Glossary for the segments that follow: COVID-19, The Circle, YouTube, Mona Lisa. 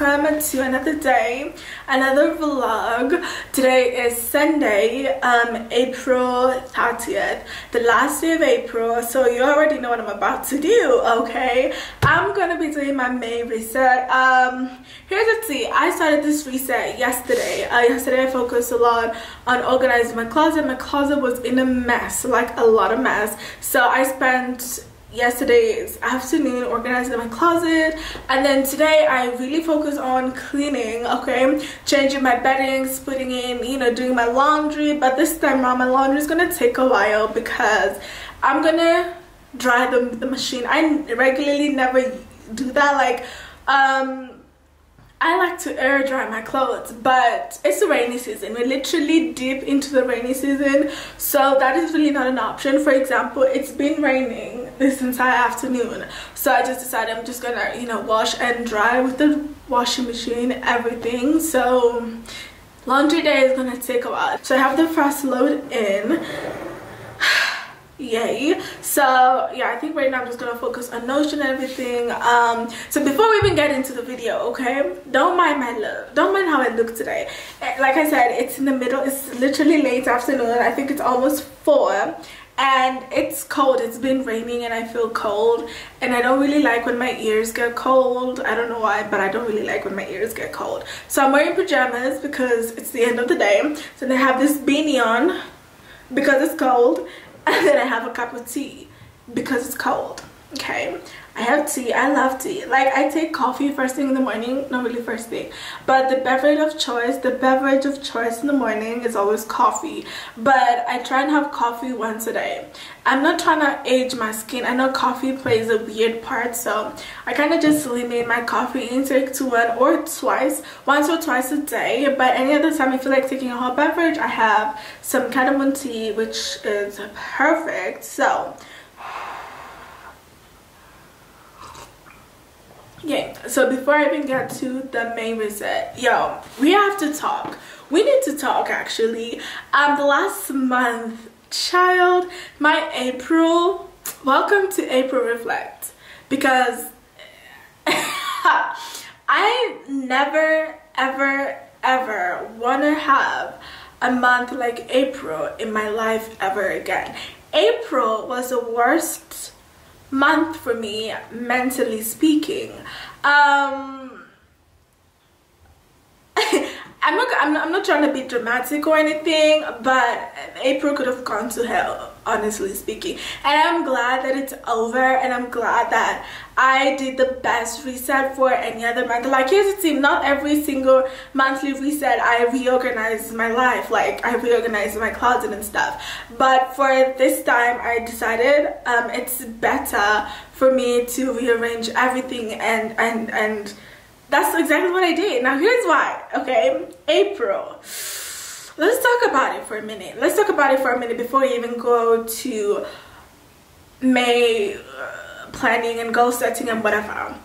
welcome to another day, another vlog. Today is Sunday, April 30th, the last day of April, so you already know what I'm about to do, okay? I'm gonna be doing my main reset. Here's the tea. I started this reset yesterday. Yesterday I focused a lot on organizing my closet. My closet was in a mess, like a lot of mess, so I spent yesterday's afternoon organizing my closet, and then today I really focus on cleaning, okay, changing my bedding, splitting in, you know, doing my laundry. But this time around my laundry is gonna take a while because I'm gonna dry them with the machine. I regularly never do that, like I like to air dry my clothes, but it's the rainy season. We're literally deep into the rainy season, so that is really not an option. For example, it's been raining this entire afternoon, so I just decided I'm just gonna, you know, wash and dry with the washing machine, everything. So laundry day is gonna take a while. So I have the first load in. Yay. So yeah, I think right now I'm just gonna focus on Notion and everything. So before we even get into the video, okay, don't mind my look, don't mind how I look today. Like I said, it's in the middle, it's literally late afternoon, I think it's almost 4, and it's cold. It's been raining and I feel cold, and I don't really like when my ears get cold. I don't know why, but I don't really like when my ears get cold. So I'm wearing pajamas because it's the end of the day. So they have this beanie on because it's cold. And then I have a cup of tea because it's cold, okay? I have tea. I love tea. Like, I take coffee first thing in the morning. Not really first thing. But the beverage of choice in the morning is always coffee. But I try and have coffee once a day. I'm not trying to age my skin. I know coffee plays a weird part, so I kind of just limit my coffee intake to once or twice a day. But any other time I feel like taking a hot beverage, I have some cardamom tea, which is perfect. So yeah, so before I even get to the main reset, yo, we have to talk. We need to talk, actually. The last month, child, my April, welcome to April Reflect, because I never, ever, ever want to have a month like April in my life ever again. April was the worst month for me, mentally speaking. I'm not trying to be dramatic or anything, but April could have gone to hell, honestly speaking. And I'm glad that it's over, and I'm glad that I did the best reset for any other month. Like, here's the thing, not every single monthly reset I reorganize my life, like I reorganize my closet and stuff. But for this time I decided it's better for me to rearrange everything, and that's exactly what I did. Now here's why, okay? April. Let's talk about it for a minute. Let's talk about it for a minute before we even go to May planning and goal setting and whatever.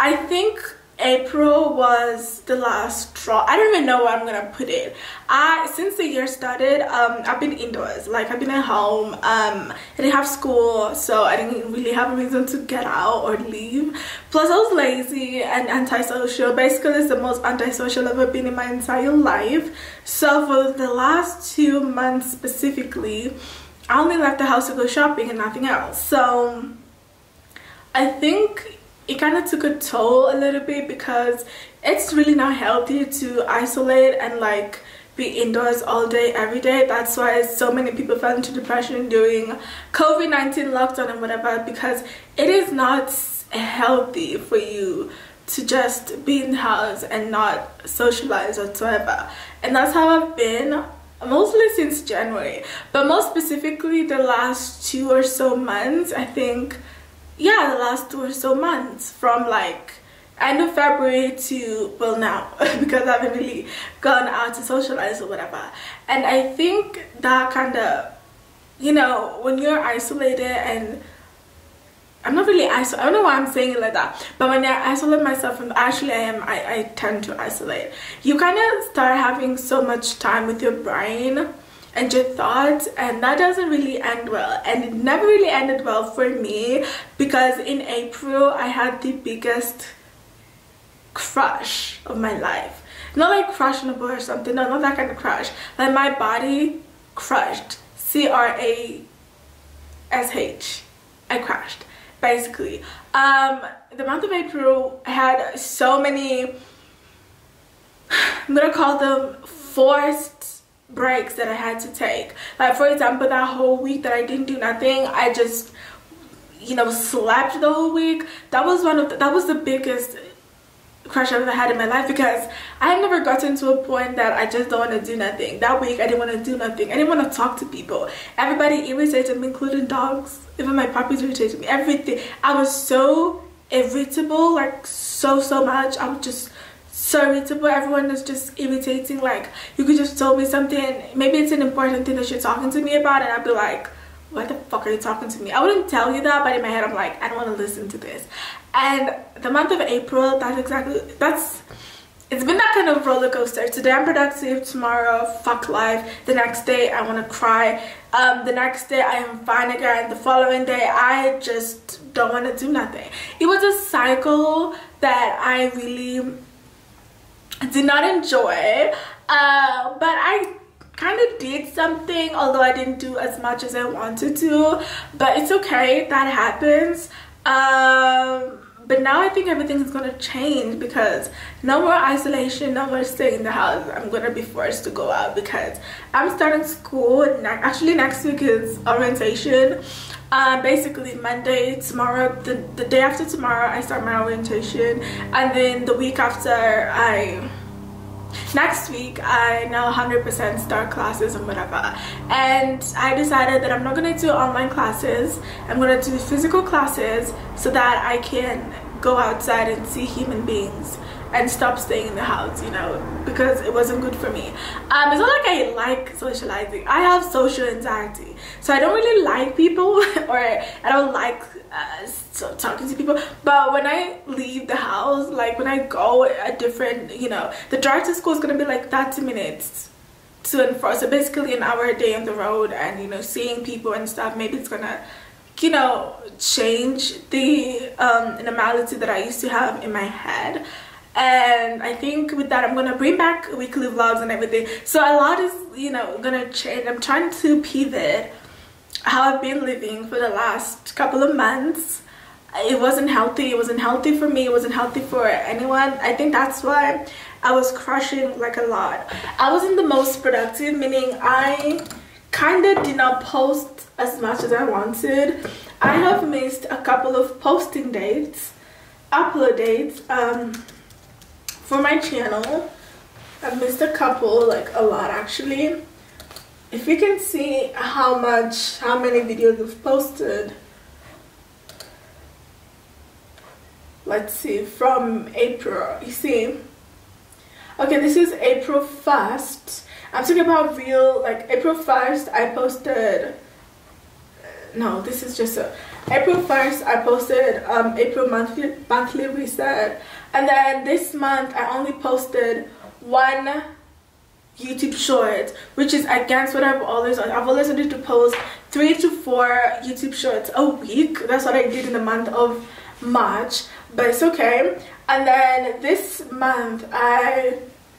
I think April was the last straw. I don't even know where I'm gonna put it. Since the year started, I've been indoors. Like, I've been at home. I didn't have school, so I didn't really have a reason to get out or leave. Plus, I was lazy and antisocial. Basically, it's the most antisocial I've ever been in my entire life. So for the last 2 months specifically, I only left the house to go shopping and nothing else. So I think it kind of took a toll a little bit, because it's really not healthy to isolate and like be indoors all day every day. That's why so many people fell into depression during COVID-19 lockdown and whatever, because it is not healthy for you to just be in the house and not socialize whatsoever. And that's how I've been mostly since January, but most specifically the last 2 or so months, I think. Yeah, the last 2 or so months, from like end of February to, well, now, because I haven't really gone out to socialize or whatever. And I think that kind of, you know, when you're isolated, and I'm not really isolated, I don't know why I'm saying it like that, but when I isolate myself, and actually I tend to isolate, you kind of start having so much time with your brain and your thoughts, and that doesn't really end well. And it never really ended well for me, because in April I had the biggest crush of my life. Not like crush on a boy or something, no, not that kind of crush. Like my body crushed. C-R-A-S-H. I crashed, basically. The month of April had so many, I'm gonna call them forced breaks that I had to take. Like for example, that whole week that I didn't do nothing, I just, you know, slept the whole week. That was that was the biggest crush I've ever had in my life, because I've never gotten to a point that I just don't want to do nothing. That week I didn't want to do nothing. I didn't want to talk to people. Everybody irritated me, including dogs. Even my puppies irritated me. Everything. I was so irritable, like so much. I'm just so irritable. Everyone is just irritating. Like you could just tell me something. Maybe it's an important thing that you're talking to me about, and I'd be like, "What the fuck are you talking to me?" I wouldn't tell you that, but in my head I'm like, I don't want to listen to this. And the month of April, it's been that kind of roller coaster. Today I'm productive, tomorrow fuck life, the next day I want to cry, the next day I am fine again, the following day I just don't want to do nothing. It was a cycle that I really did not enjoy, but I kind of did something, although I didn't do as much as I wanted to, but it's okay, that happens. But now I think everything's gonna change, because no more isolation, no more staying in the house. I'm gonna be forced to go out because I'm starting school. Actually next week is orientation. Basically Monday, tomorrow, the day after tomorrow I start my orientation, and then the week after next week I now 100% start classes and whatever. And I decided that I'm not going to do online classes. I'm going to do physical classes so that I can go outside and see human beings and stop staying in the house, you know, because it wasn't good for me. It's not like I like socializing. I have social anxiety, so I don't really like people, or I don't like talking to people. But when I leave the house, like when I go a different, you know, the drive to school is gonna be like 30 minutes to and fro, so basically an hour a day on the road, and you know, seeing people and stuff. Maybe it's gonna, you know, change the normality that I used to have in my head. And I think with that, I'm gonna bring back weekly vlogs and everything. So a lot is, you know, gonna change. I'm trying to pivot how I've been living for the last couple of months. It wasn't healthy. It wasn't healthy for me. It wasn't healthy for anyone. I think that's why I was crushing like a lot. I wasn't the most productive, meaning I kind of did not post as much as I wanted. I have missed a couple of posting dates, upload dates. For my channel, I've missed a couple, like a lot actually. If you can see how many videos I've posted. Let's see, from April, you see. Okay, this is April 1st. I'm talking about real, like April 1st, I posted, no, this is just a, April 1st, I posted April monthly reset. And then this month, I only posted one YouTube short, which is against what I've always done. I've always wanted to post 3 to 4 YouTube shorts a week. That's what I did in the month of March, but it's okay. And then this month,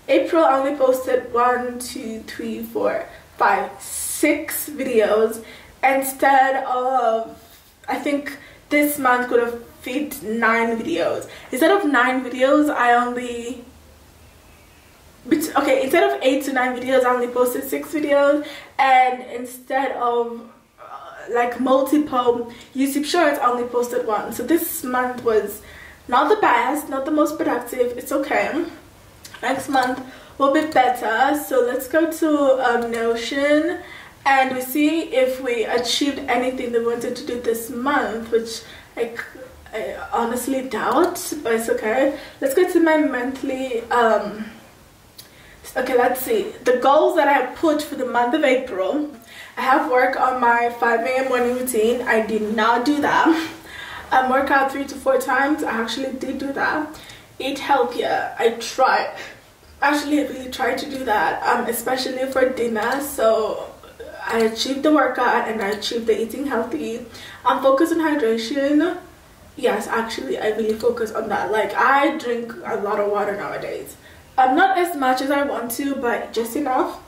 April, I only posted 1, 2, 3, 4, 5, 6 videos instead of, I think this month could have fit 9 videos. Instead of 9 videos, I only, okay, instead of 8 to 9 videos, I only posted 6 videos, and instead of like multiple YouTube shorts, I only posted 1. So this month was not the best, not the most productive. It's okay. Next month will be better. So let's go to Notion. And we see if we achieved anything that we wanted to do this month, which I honestly doubt, but it's okay. Let's go to my monthly, okay, let's see. The goals that I put for the month of April. I have work on my 5 AM morning routine. I did not do that. I work out 3 to 4 times. I actually did do that. Eat healthier. I tried. Actually, I really tried to do that, especially for dinner, so I achieved the workout and I achieved the eating healthy. I'm focused on hydration. Yes, actually, I really focus on that. Like, I drink a lot of water nowadays. Not as much as I want to, but just enough.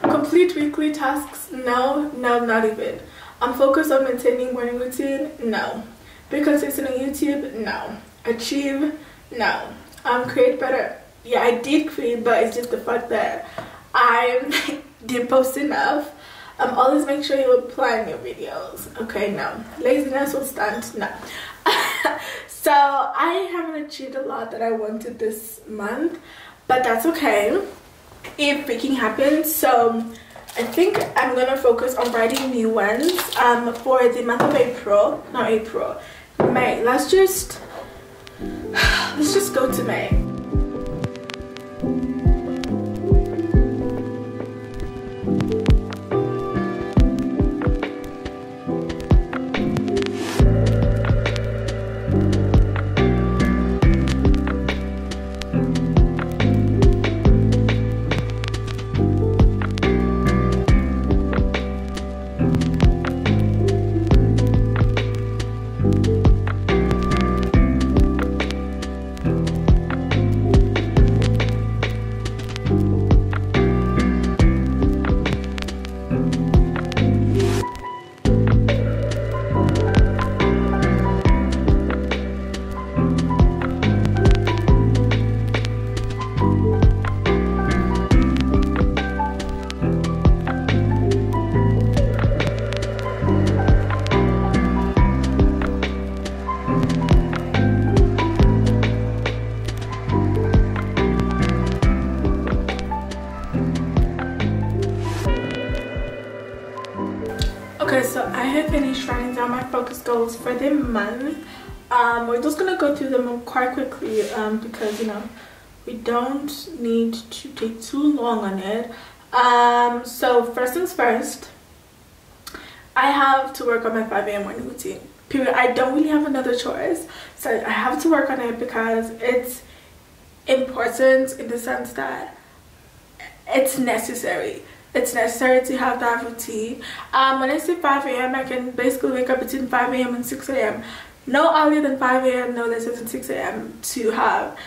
Complete weekly tasks? No, not even. I'm focused on maintaining morning routine? No. Be consistent on YouTube? No. Achieve? No. Create better? Yeah, I did create, but it's just the fact that I didn't post enough. Always make sure you plan your videos. Okay, no. Laziness will stand? No. So I haven't achieved a lot that I wanted this month, but that's okay. It freaking happens. So I think I'm gonna focus on writing new ones for the month of April. Not April, May. Let's just go to May. Goals for the month. We're just gonna go through them quite quickly because, you know, we don't need to take too long on it. So first things first, I have to work on my 5 a.m. morning routine. Period. I don't really have another choice, so I have to work on it because it's important in the sense that it's necessary. It's necessary to have that routine. When I say 5 a.m., I can basically wake up between 5 a.m. and 6 a.m. No earlier than 5 a.m., no later than 6 a.m. to have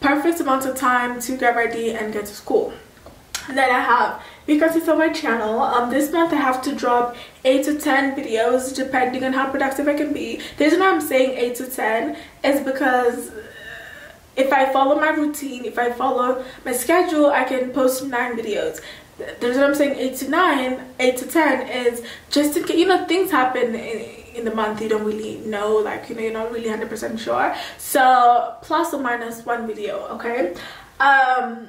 perfect amount of time to get ready and get to school. And then I have, because it's on my channel, this month I have to drop 8 to 10 videos depending on how productive I can be. The reason why I'm saying 8 to 10 is because if I follow my routine, if I follow my schedule, I can post 9 videos. The reason I'm saying 8 to 9, 8 to 10 is just in case, you know, things happen in the month, you don't really know, like, you know, you're not really 100% sure. So, plus or minus one video, okay? The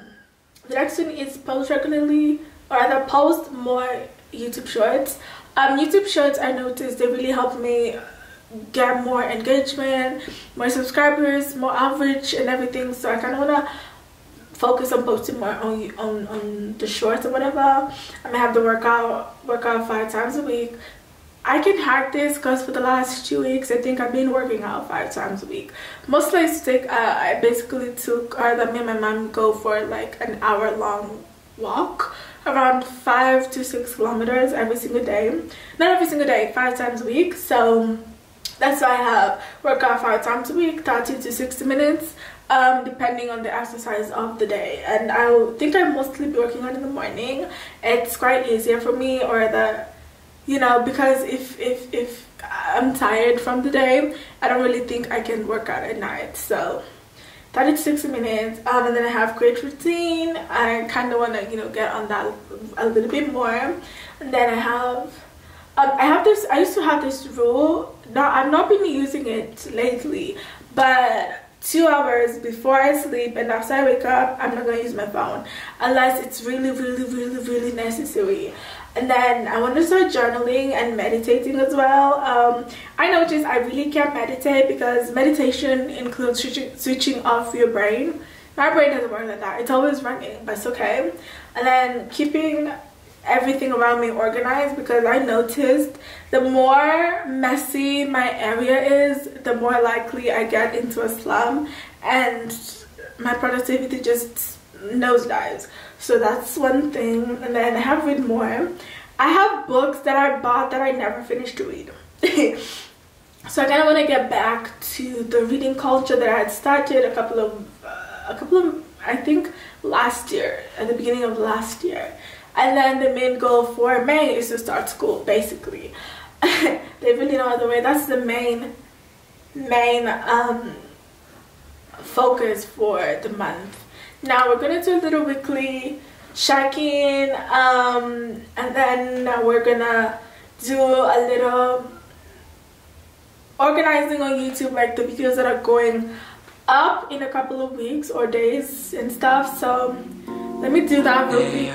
next one is post regularly, or rather post more YouTube shorts. YouTube shorts, I noticed, they really helped me get more engagement, more subscribers, more outreach and everything. So, I kind of want to focus on posting more on the shorts or whatever. I'm gonna have the workout 5 times a week. I can hack this because for the last 2 weeks I think I've been working out 5 times a week. Mostly I basically took, or that me and my mom go for like an hour-long walk, around 5 to 6 kilometers every single day. Not every single day, 5 times a week. So that's why I have workout 5 times a week, 30 to 60 minutes. Depending on the exercise of the day, and I think I mostly be working out in the morning. It's quite easier for me, or the, you know, because if I'm tired from the day, I don't really think I can work out at night. So 30 to 60 minutes, and then I have great routine. I kind of want to, you know, get on that a little bit more. And then I have I used to have this rule. Now I've not been using it lately, but 2 hours before I sleep and after I wake up, I'm not gonna use my phone unless it's really, really, really, really necessary. And then I want to start journaling and meditating as well. I noticed I really can't meditate because meditation includes switching off your brain. My brain doesn't work like that; it's always running, but it's okay. And then keeping everything around me organized, because I noticed the more messy my area is, the more likely I get into a slum and my productivity just nosedives. So that's one thing. And then I have read more. I have books that I bought that I never finished to read. So I kind of want to get back to the reading culture that I had started a couple of I think last year, at the beginning of last year. And then the main goal for May is to start school, basically. There's really no other way. That's the main focus for the month. Now we're gonna do a little weekly check-in, and then we're gonna do a little organizing on YouTube, like the videos that are going up in a couple of weeks or days and stuff. So let me do that real quick.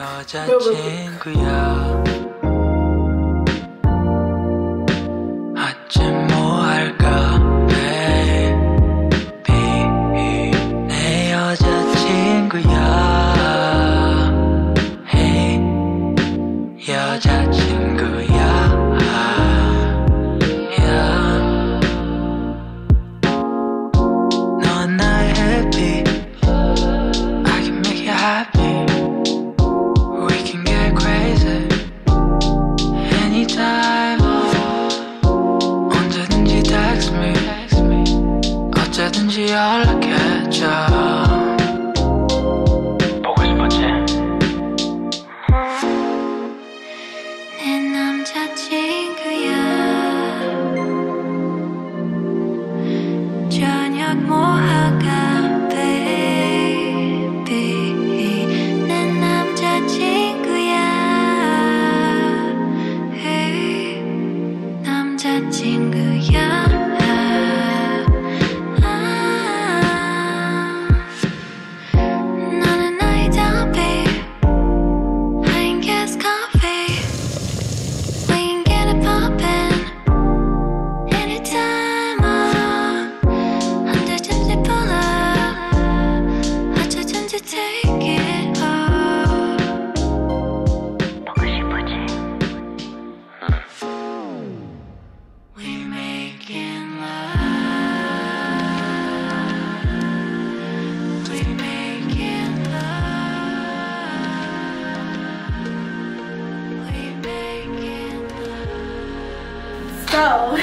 So,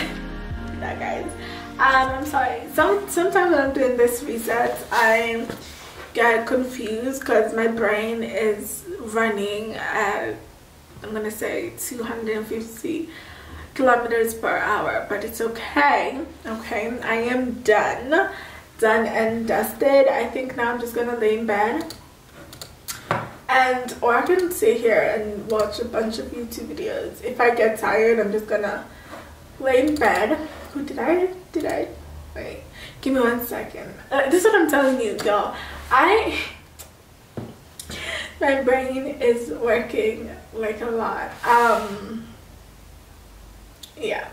yeah guys, I'm sorry, sometimes when I'm doing this reset, I get confused because my brain is running at, I'm going to say 250 kilometers per hour, but it's okay, I am done and dusted. I think now I'm just going to lay in bed, and, or I can sit here and watch a bunch of YouTube videos. If I get tired, I'm just going to lay in bed. Who did I? Wait, give me 1 second. This is what I'm telling you, y'all. My brain is working like a lot. Yeah.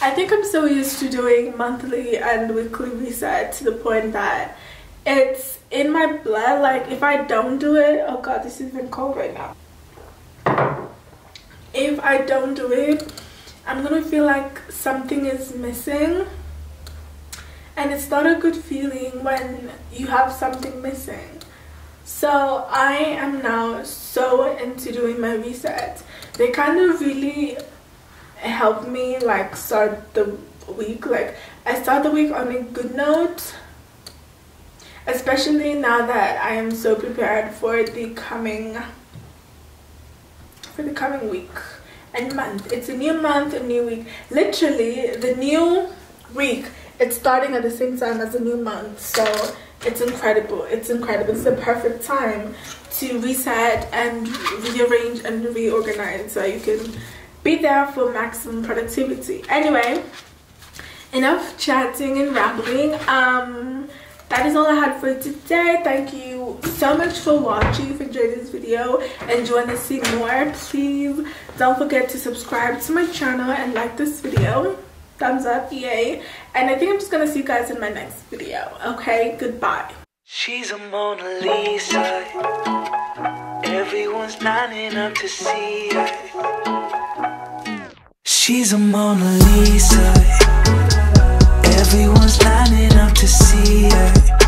I think I'm so used to doing monthly and weekly reset to the point that it's in my blood. Like if I don't do it, oh god, this is even cold right now. If I don't do it, I'm gonna feel like something is missing, and it's not a good feeling when you have something missing. So I am now so into doing my resets. They kind of really help me like start the week. Like I start the week on a good note, especially now that I am so prepared for the coming week and month. It's a new month, a new week. Literally, the new week, it's starting at the same time as the new month. So it's incredible. It's incredible. It's the perfect time to reset and rearrange and reorganize so you can be there for maximum productivity. Anyway, enough chatting and rambling. That is all I had for today. Thank you so much for watching. If you enjoyed this video and you want to see more, please don't forget to subscribe to my channel and like this video. Thumbs up, yay. And I think I'm just gonna see you guys in my next video. Okay, goodbye. She's a Mona Lisa. Everyone's lining up to see her. She's a Mona Lisa. Everyone's lining up to see her.